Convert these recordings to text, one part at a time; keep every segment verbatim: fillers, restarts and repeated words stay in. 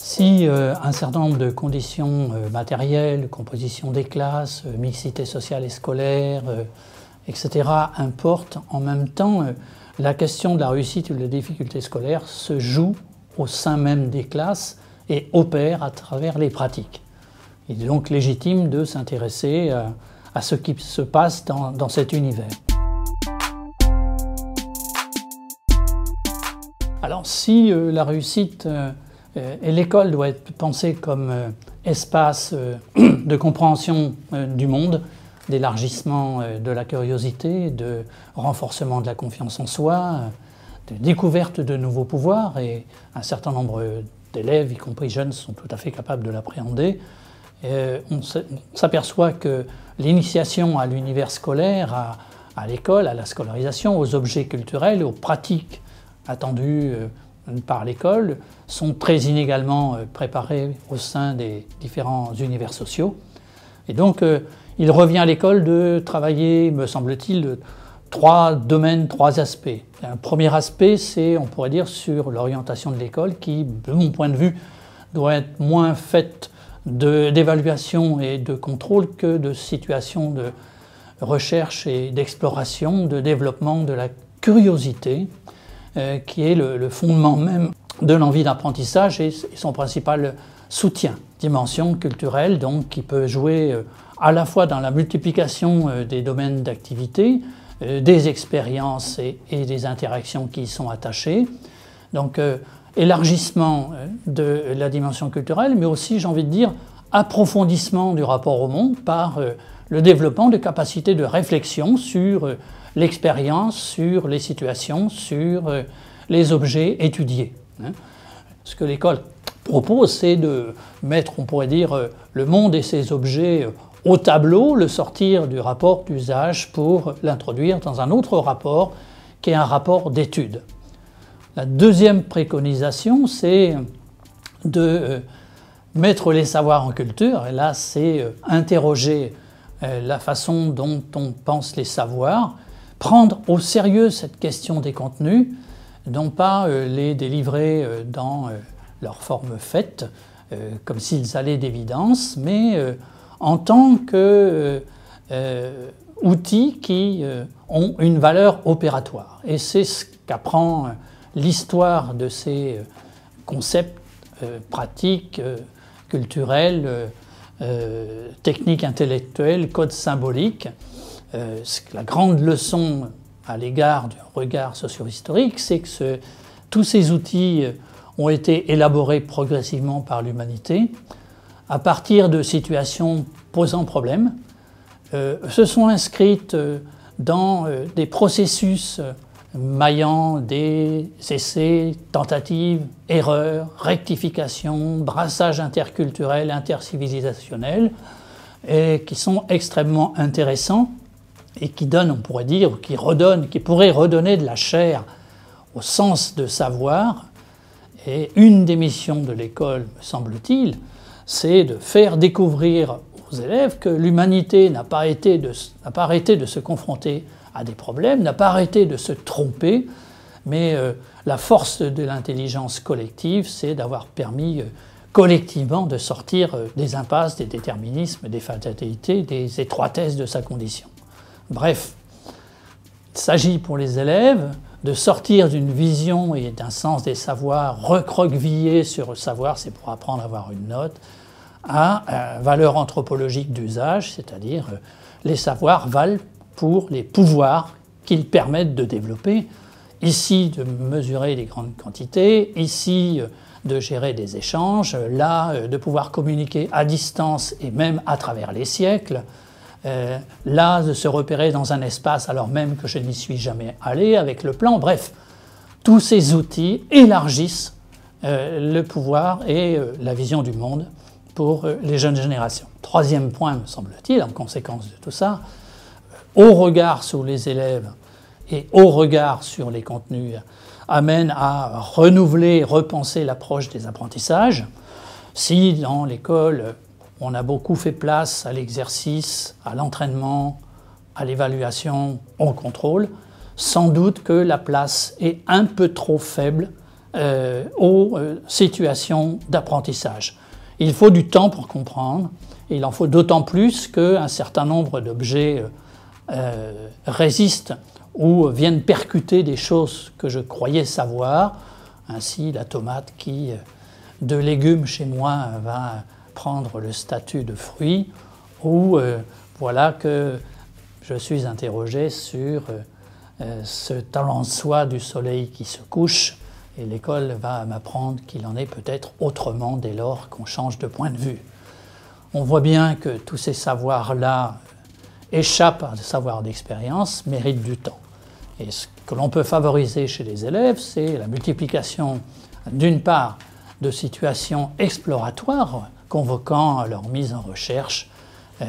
Si euh, un certain nombre de conditions euh, matérielles, composition des classes, euh, mixité sociale et scolaire, euh, et cetera importent, en même temps, euh, la question de la réussite ou de la difficulté scolaire se joue au sein même des classes et opère à travers les pratiques. Il est donc légitime de s'intéresser euh, à ce qui se passe dans, dans cet univers. Alors si euh, la réussite euh, et l'école doit être pensée comme euh, espace euh, de compréhension euh, du monde, d'élargissement euh, de la curiosité, de renforcement de la confiance en soi, euh, de découverte de nouveaux pouvoirs, et un certain nombre d'élèves, y compris jeunes, sont tout à fait capables de l'appréhender. Euh, on s'aperçoit que l'initiation à l'univers scolaire, à, à l'école, à la scolarisation, aux objets culturels, aux pratiques attendues euh, par l'école sont très inégalement préparés au sein des différents univers sociaux. Et donc, euh, il revient à l'école de travailler, me semble-t-il, trois domaines, trois aspects. Un premier aspect, c'est, on pourrait dire, sur l'orientation de l'école qui, de mon point de vue, doit être moins faite d'évaluation et de contrôle que de situations de recherche et d'exploration, de développement de la curiosité, Euh, qui est le, le fondement même de l'envie d'apprentissage et, et son principal soutien. Dimension culturelle, donc, qui peut jouer euh, à la fois dans la multiplication euh, des domaines d'activité, euh, des expériences et, et des interactions qui y sont attachées. Donc, euh, élargissement de la dimension culturelle, mais aussi, j'ai envie de dire, approfondissement du rapport au monde par euh, le développement de capacités de réflexion sur euh, l'expérience, sur les situations, sur euh, les objets étudiés. Hein. Ce que l'école propose, c'est de mettre, on pourrait dire, euh, le monde et ses objets euh, au tableau, le sortir du rapport d'usage pour l'introduire dans un autre rapport qui est un rapport d'étude. La deuxième préconisation, c'est de euh, mettre les savoirs en culture, et là, c'est euh, interroger euh, la façon dont on pense les savoirs, prendre au sérieux cette question des contenus, non pas euh, les délivrer euh, dans euh, leur forme faite, euh, comme s'ils allaient d'évidence, mais euh, en tant que euh, euh, outils qui euh, ont une valeur opératoire. Et c'est ce qu'apprend euh, l'histoire de ces euh, concepts, euh, pratiques, euh, culturelles, euh, euh, techniques intellectuelles, codes symboliques. Euh, la grande leçon à l'égard du regard socio-historique, c'est que ce, tous ces outils ont été élaborés progressivement par l'humanité à partir de situations posant problème, euh, se sont inscrites dans euh, des processus maillant des essais, tentatives, erreurs, rectifications, brassages interculturels, intercivilisationnels, et qui sont extrêmement intéressants, et qui donne, on pourrait dire, qui redonne, qui pourrait redonner de la chair au sens de savoir. Et une des missions de l'école, me semble-t-il, c'est de faire découvrir aux élèves que l'humanité n'a pas arrêté de, n'a pas arrêté de se confronter à des problèmes, n'a pas arrêté de se tromper, mais euh, la force de l'intelligence collective, c'est d'avoir permis euh, collectivement de sortir euh, des impasses, des déterminismes, des fatalités, des étroitesses de sa condition. Bref, il s'agit pour les élèves de sortir d'une vision et d'un sens des savoirs recroquevillés sur le savoir, c'est pour apprendre à avoir une note, à euh, valeur anthropologique d'usage, c'est-à-dire euh, les savoirs valent pour les pouvoirs qu'ils permettent de développer, ici de mesurer des grandes quantités, ici euh, de gérer des échanges, là euh, de pouvoir communiquer à distance et même à travers les siècles, Euh, là, de se repérer dans un espace alors même que je n'y suis jamais allé avec le plan. Bref, tous ces outils élargissent euh, le pouvoir et euh, la vision du monde pour euh, les jeunes générations. Troisième point, me semble-t-il, en conséquence de tout ça, euh, au regard sur les élèves et au regard sur les contenus, euh, amène à renouveler, repenser l'approche des apprentissages. Si dans l'école, euh, on a beaucoup fait place à l'exercice, à l'entraînement, à l'évaluation, on contrôle. Sans doute que la place est un peu trop faible euh, aux euh, situations d'apprentissage. Il faut du temps pour comprendre, et il en faut d'autant plus qu'un certain nombre d'objets euh, euh, résistent ou viennent percuter des choses que je croyais savoir. Ainsi, la tomate qui, de légumes chez moi, va prendre le statut de fruit, ou euh, voilà que je suis interrogé sur euh, ce talent de soi du soleil qui se couche, et l'école va m'apprendre qu'il en est peut-être autrement dès lors qu'on change de point de vue. On voit bien que tous ces savoirs-là échappent à des savoirs d'expérience, méritent du temps. Et ce que l'on peut favoriser chez les élèves, c'est la multiplication d'une part de situations exploratoires convoquant à leur mise en recherche euh,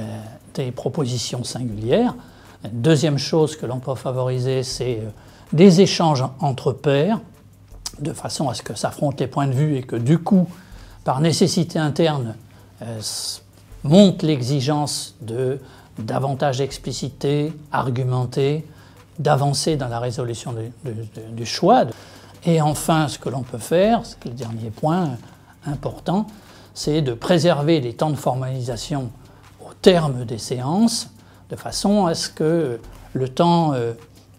des propositions singulières. Deuxième chose que l'on peut favoriser, c'est euh, des échanges entre pairs, de façon à ce que s'affrontent les points de vue et que du coup, par nécessité interne, euh, monte l'exigence de davantage expliciter, argumenter, d'avancer dans la résolution du, du, du choix. Et enfin, ce que l'on peut faire, c'est le dernier point important, c'est de préserver les temps de formalisation au terme des séances, de façon à ce que le temps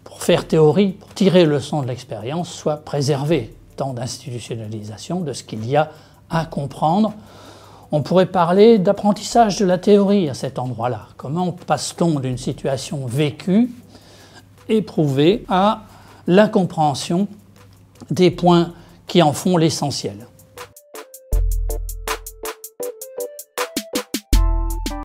pour faire théorie, pour tirer le son de l'expérience, soit préservé, temps d'institutionnalisation de ce qu'il y a à comprendre. On pourrait parler d'apprentissage de la théorie à cet endroit-là. Comment passe-t-on d'une situation vécue, éprouvée, à la compréhension des points qui en font l'essentiel ?